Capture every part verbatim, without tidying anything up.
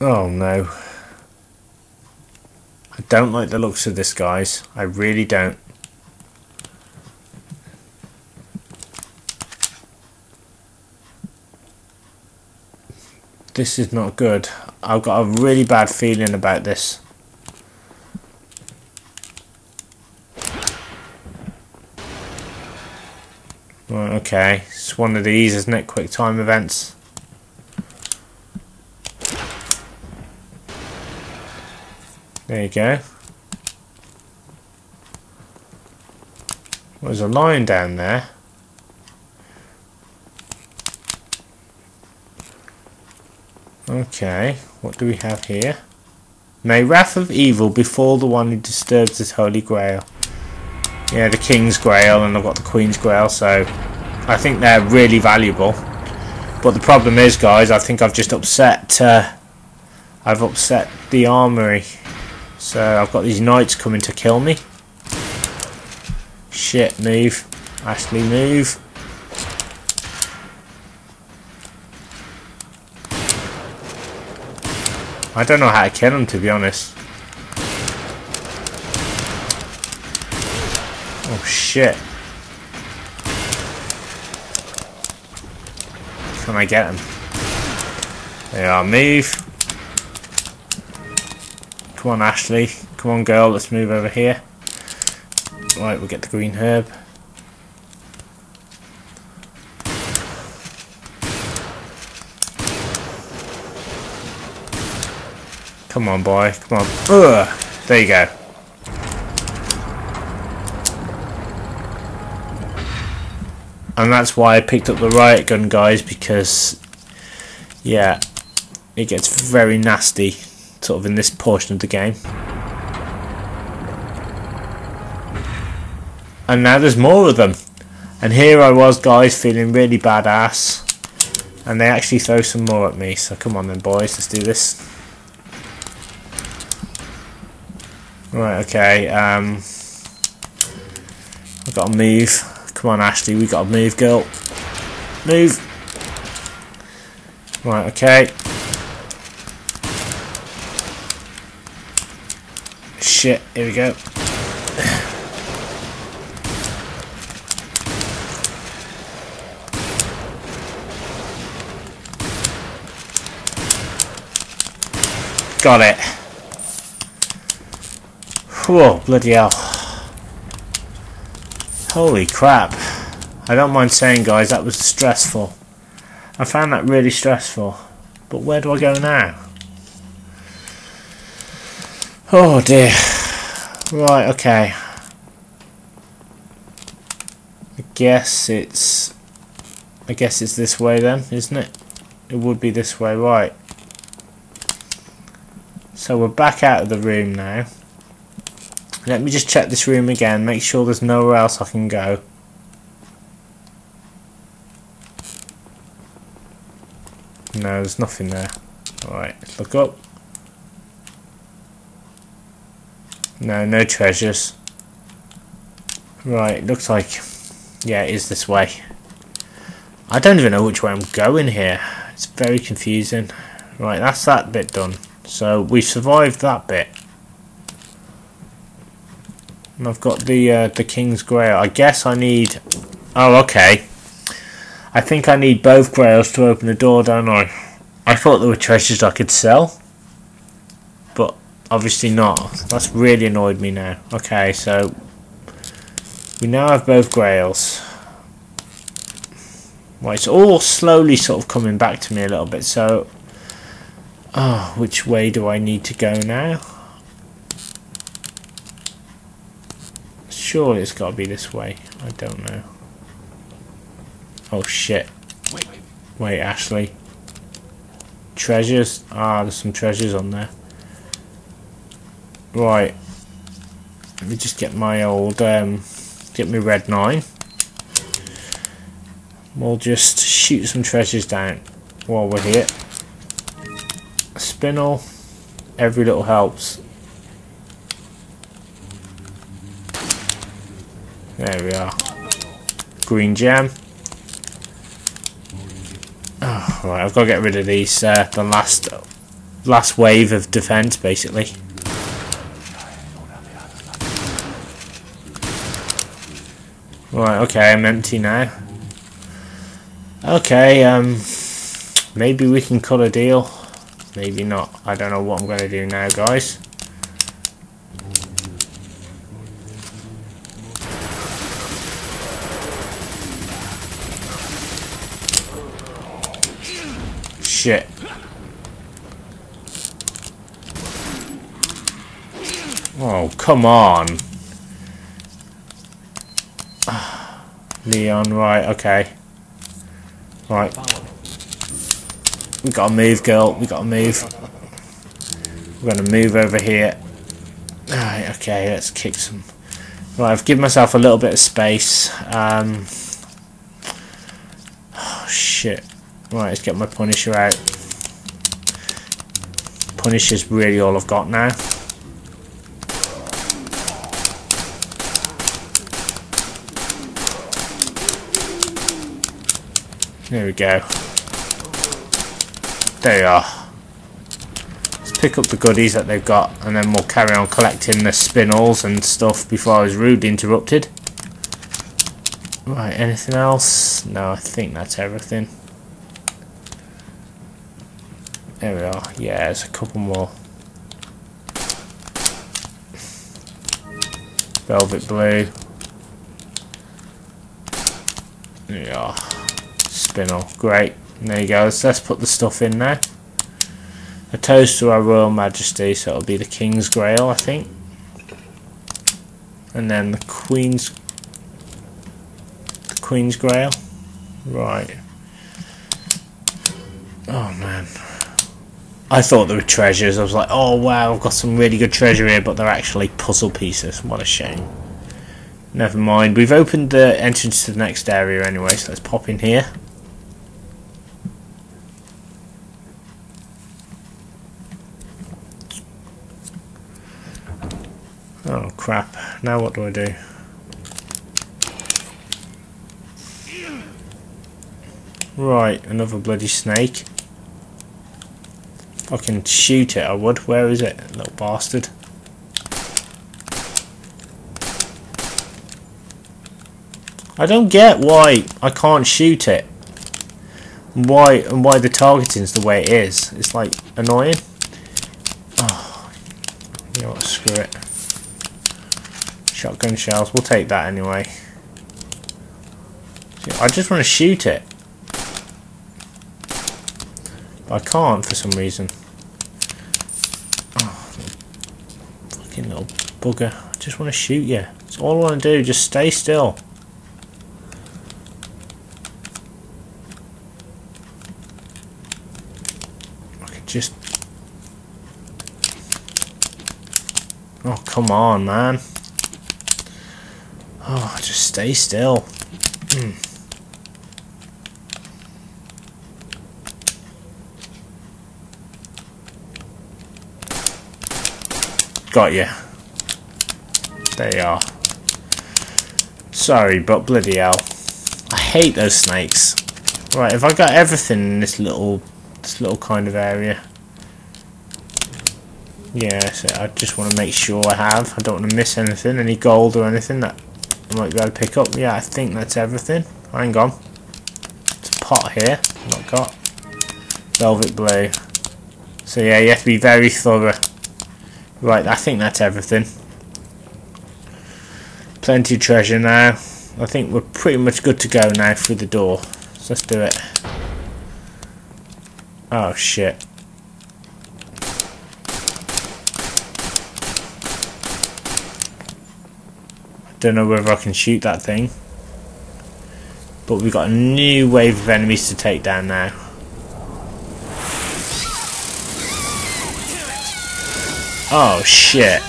Oh no. I don't like the looks of this, guys. I really don't. This is not good. I've got a really bad feeling about this. Right, okay. It's one of these, isn't it? Quick time events. There you go. There's a line down there. Okay, what do we have here? May wrath of evil befall the one who disturbs this holy grail. Yeah, the King's Grail, and I've got the Queen's Grail, so I think they're really valuable. But the problem is, guys, I think I've just upset uh, I've upset the armory. So I've got these knights coming to kill me. Shit, move. Ashley, move. I don't know how to kill him, to be honest. Oh shit. Can I get him? There I move. Come on, Ashley. Come on, girl, let's move over here. Right, we'll get the green herb. Come on, boy. Come on. Ugh. There you go. And that's why I picked up the riot gun, guys, because, yeah, it gets very nasty, sort of, in this portion of the game. And now there's more of them. And here I was, guys, feeling really badass. And they actually throw some more at me. So come on then, boys. Let's do this. Right, okay, um, I've got to move. Come on, Ashley, we got to move, girl. Move. Right, okay. Shit, here we go. Got it. Whoa, bloody hell. Holy crap. I don't mind saying, guys, that was stressful. I found that really stressful. But where do I go now? Oh dear. Right, okay. I guess it's... I guess it's this way then, isn't it? It would be this way, right. So we're back out of the room now. Let me just check this room again, make sure there's nowhere else I can go. No, there's nothing there. Alright, let's look up. No, no treasures. Right, looks like, yeah, it is this way. I don't even know which way I'm going here. It's very confusing. Right, that's that bit done. So, we survived that bit. And I've got the uh, the King's Grail. I guess I need... Oh, okay. I think I need both Grails to open the door, don't I? I thought there were treasures I could sell. But obviously not. That's really annoyed me now. Okay, so... we now have both Grails. Well, it's all slowly sort of coming back to me a little bit, so... Oh, which way do I need to go now? Surely it's got to be this way. I don't know. Oh shit. Wait, Wait Ashley. Treasures. Ah, there's some treasures on there. Right. Let me just get my old, um, get me red nine. We'll just shoot some treasures down while we're here. Spinel. Every little helps. There we are. Green gem. Oh, right, I've got to get rid of these. Uh, the last last wave of defense, basically. Right, okay, I'm empty now. Okay, um, maybe we can cut a deal. Maybe not. I don't know what I'm going to do now, guys. Shit. Oh, come on. Leon, right, okay. Right. We gotta move, girl. We gotta move. We're gonna move over here. Alright, okay, let's kick some. Right, I've given myself a little bit of space. Um, oh, shit. Right, let's get my Punisher out. Punisher's really all I've got now. There we go. There you are. Let's pick up the goodies that they've got, and then we'll carry on collecting the spinels and stuff before I was rudely interrupted. Right, anything else? No, I think that's everything. There we are. Yeah, there's a couple more. Velvet blue. There we are. Spinel. Great. There you go. Let's, let's put the stuff in there. A toast to our Royal Majesty. So it'll be the King's Grail, I think. And then the Queen's... The Queen's Grail. Right. Oh, man. I thought there were treasures. I was like, oh wow, I've got some really good treasure here, but they're actually puzzle pieces. What a shame. Never mind. We've opened the entrance to the next area anyway, so let's pop in here. Oh crap. Now what do I do? Right, another bloody snake. If I can shoot it, I would. Where is it, little bastard? I don't get why I can't shoot it. And why and why the targeting's the way it is. It's like annoying. Oh, you know what? Screw it. Shotgun shells. We'll take that anyway. I just want to shoot it. I can't for some reason. Oh, fucking little bugger. I just want to shoot you. That's all I want to do. Just stay still. I could just... Oh, come on, man. Oh, just stay still. Mm. Got you. There you are. Sorry, but bloody hell, I hate those snakes. Right, have I got everything in this little, this little kind of area? Yeah, so I just want to make sure I have. I don't want to miss anything, any gold or anything that I might be able to pick up. Yeah, I think that's everything. Hang on, it's a pot here. I've not got velvet blue. So yeah, you have to be very thorough. Right, I think that's everything. Plenty of treasure now. I think we're pretty much good to go now through the door. So let's do it. Oh, shit. I don't know whether I can shoot that thing. But we've got a new wave of enemies to take down now. Oh shit.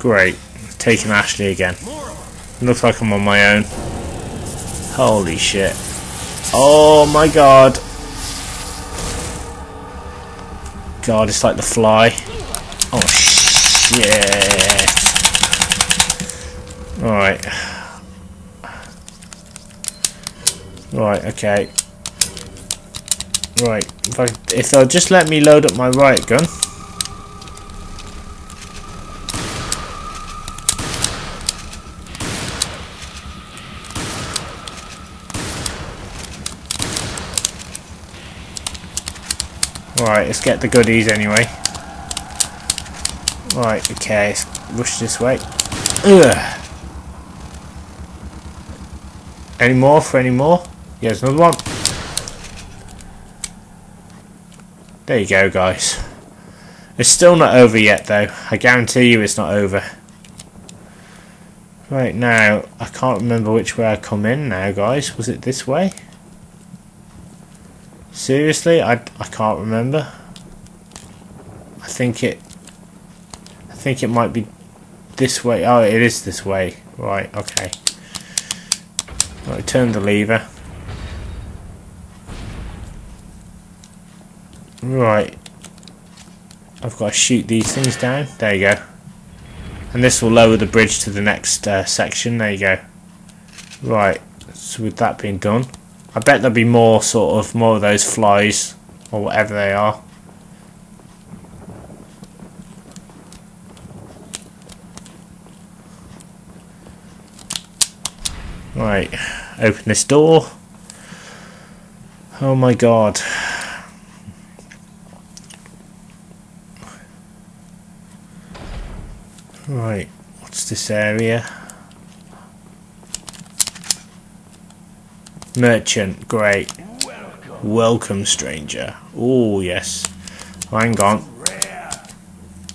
Great. Taking Ashley again. Looks like I'm on my own. Holy shit. Oh my god. God, it's like the fly. Oh shit. Alright. Right, okay. Right. If, I, if they'll just let me load up my riot gun. Right, let's get the goodies anyway. Right, okay, let's rush this way. Ugh. Any more for any more? Yeah, there's another one. There you go, guys. It's still not over yet, though. I guarantee you it's not over. Right, now, I can't remember which way I come in now, guys. Was it this way? Seriously? I, I can't remember. I think it... I think it might be this way. Oh, it is this way. Right, okay. Right, turn the lever. Right. I've got to shoot these things down. There you go. And this will lower the bridge to the next uh, section. There you go. Right. So with that being done, I bet there'll be more sort of, more of those flies or whatever they are. Right, open this door. Oh my god. Right, what's this area? Merchant, great. Welcome, Welcome stranger. Oh yes. Oh, hang on.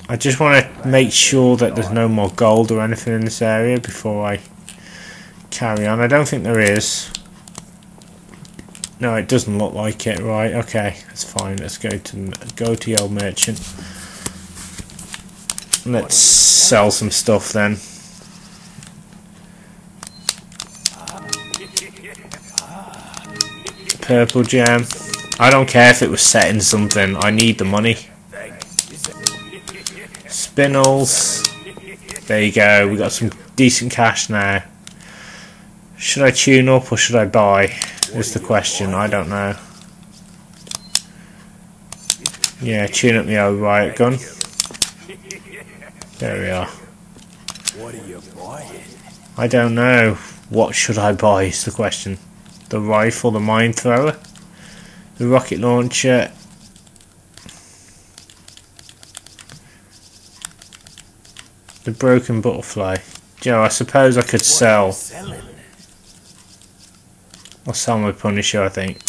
I just want to make sure that there's no more gold or anything in this area before I carry on. I don't think there is. No, it doesn't look like it. Right, okay, that's fine. Let's go to go to the old merchant. Let's sell some stuff then. Purple jam. I don't care if it was set in something. I need the money. Spinels. There you go. We got some decent cash now. Should I tune up or should I buy? Is the question. I don't know. Yeah, tune up the old riot gun. There we are. What are you buying? I don't know. What should I buy is the question. The rifle, the mine thrower, the rocket launcher. The broken butterfly. Joe, I suppose I could sell. I'll sell my Punisher, I think.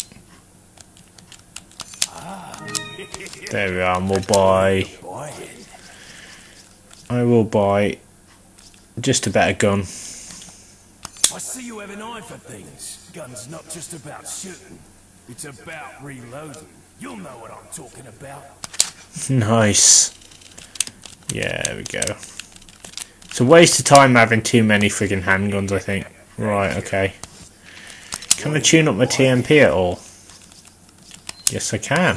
There we are, and we'll buy. I will buy just a better gun. I see you have an eye for things. Gun's not just about shooting, it's about reloading. You'll know what I'm talking about. Nice. Yeah, there we go. It's a waste of time having too many friggin' handguns, I think. Right, okay. Can I tune up my T M P at all? Yes, I can.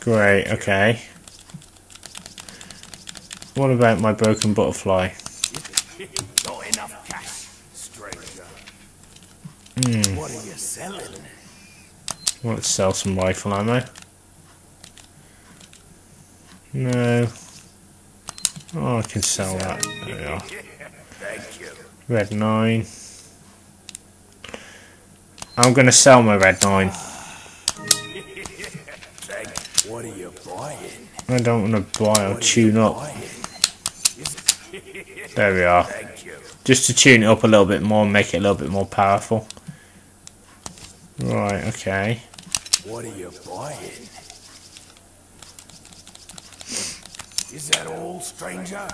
Great, okay. What about my broken butterfly? Not enough cash, stranger. Mm. What are you selling? Let's sell some rifle ammo. No. Oh, I can sell that. There we are. Thank you. Red nine. I'm going to sell my red nine. What are you buying? I don't want to buy or tune up. There we are. Just to tune it up a little bit more and make it a little bit more powerful. Right, okay. What are you buying? Is that all, stranger?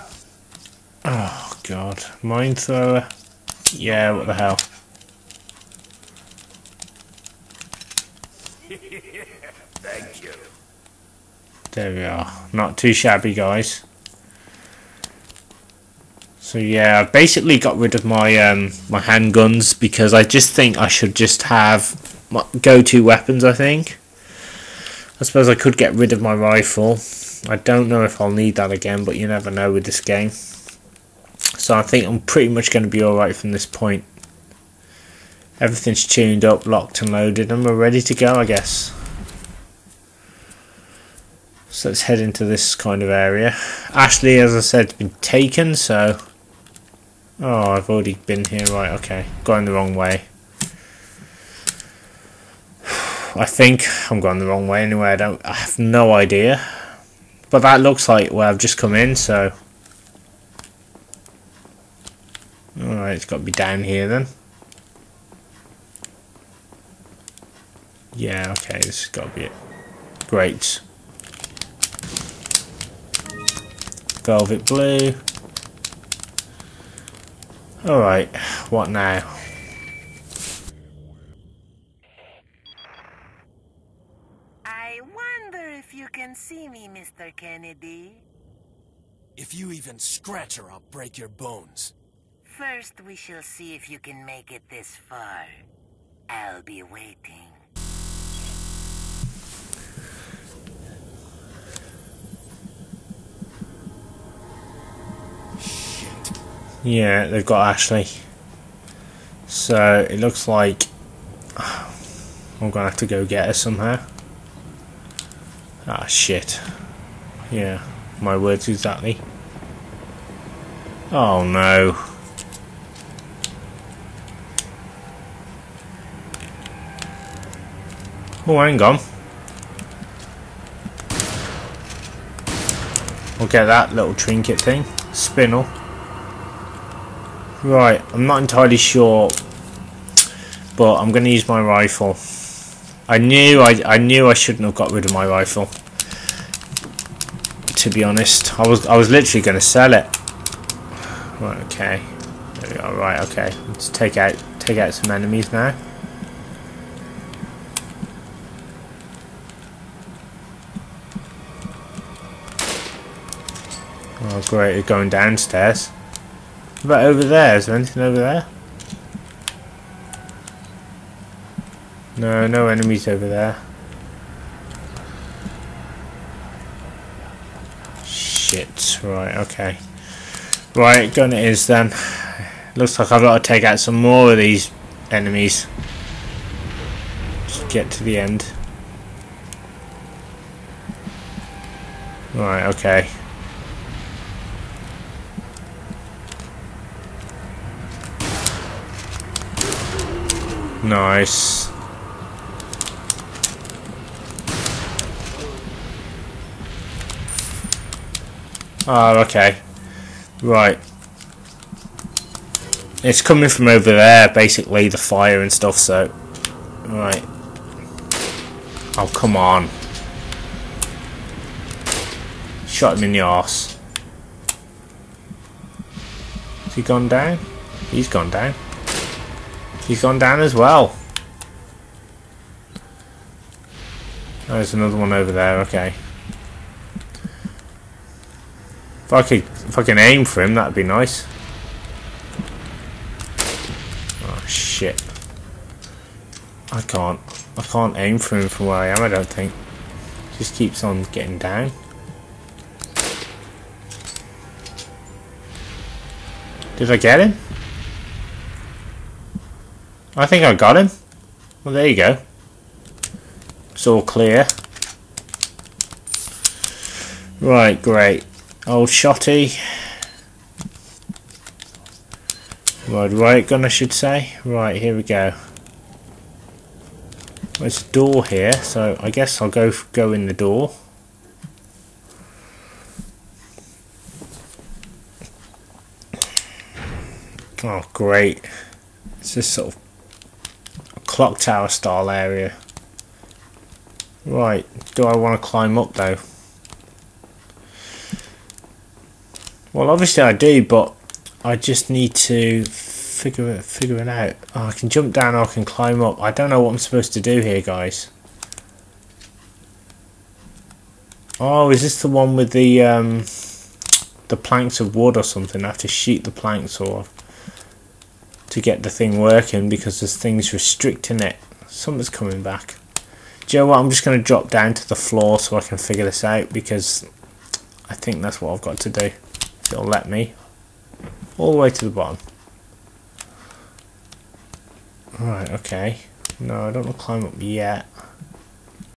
Oh, God. Mine thrower? Yeah, what the hell. Thank you. There we are. Not too shabby, guys. So yeah, I've basically got rid of my um my handguns because I just think I should just have my go-to weapons, I think. I suppose I could get rid of my rifle. I don't know if I'll need that again, but you never know with this game. So I think I'm pretty much going to be alright from this point. Everything's tuned up, locked and loaded, and we're ready to go, I guess. So let's head into this kind of area. Ashley, as I said, has been taken, so... Oh, I've already been here. Right, okay. Going the wrong way. I think I'm going the wrong way anyway. I don't. I have no idea. But that looks like where I've just come in, so... Alright, it's got to be down here then. Yeah, okay, this has got to be it. Great. Velvet blue. Alright, what now? I wonder if you can see me, Mister Kennedy. If you even scratch her, I'll break your bones. First, we shall see if you can make it this far. I'll be waiting. Shit. Yeah, they've got Ashley. So, it looks like... I'm gonna have to go get her somehow. Ah, shit. Yeah, my words exactly. Oh, no. Oh, hang on. We'll get that little trinket thing. Spinel. Right, I'm not entirely sure, but I'm going to use my rifle. I knew I, I knew I shouldn't have got rid of my rifle. To be honest, I was I was literally going to sell it. Right, okay. There we are. Right, okay. Let's take out take out some enemies now. Oh great, you're going downstairs. What about over there? Is there anything over there? No, no enemies over there. Shit, right, okay. Right, gun it is then. Looks like I've got to take out some more of these enemies. Just get to the end. Right, okay. Nice. Oh, okay. Right. It's coming from over there, basically, the fire and stuff, so... Right. Oh, come on. Shot him in the arse. Has he gone down? He's gone down. He's gone down as well. Oh, there's another one over there, okay. If I could if I can aim for him, that'd be nice. Oh shit. I can't I can't aim for him from where I am, I don't think. Just keeps on getting down. Did I get him? I think I got him. Well, there you go. It's all clear. Right, great. Old shotty. Right, right gun, I should say. Right, here we go. There's a door here, so I guess I'll go go in the door. Oh, great. It's this sort of clock tower style area. Right, do I want to climb up though? Well, obviously I do, but I just need to figure it figure it out. Oh, I can jump down or I can climb up. I don't know what I'm supposed to do here, guys. Oh, is this the one with the um the planks of wood or something? I have to shoot the planks or to get the thing working because there's things restricting it. Something's coming back. Do you know what? I'm just going to drop down to the floor so I can figure this out because I think that's what I've got to do. If it'll let me. All the way to the bottom. Right, okay. No, I don't want to climb up yet.